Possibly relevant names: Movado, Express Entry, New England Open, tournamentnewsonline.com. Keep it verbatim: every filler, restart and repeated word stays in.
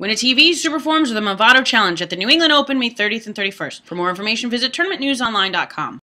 Win a T V Super Forms with a Movado Challenge at the New England Open May thirtieth and thirty-first. For more information, visit tournament news online dot com.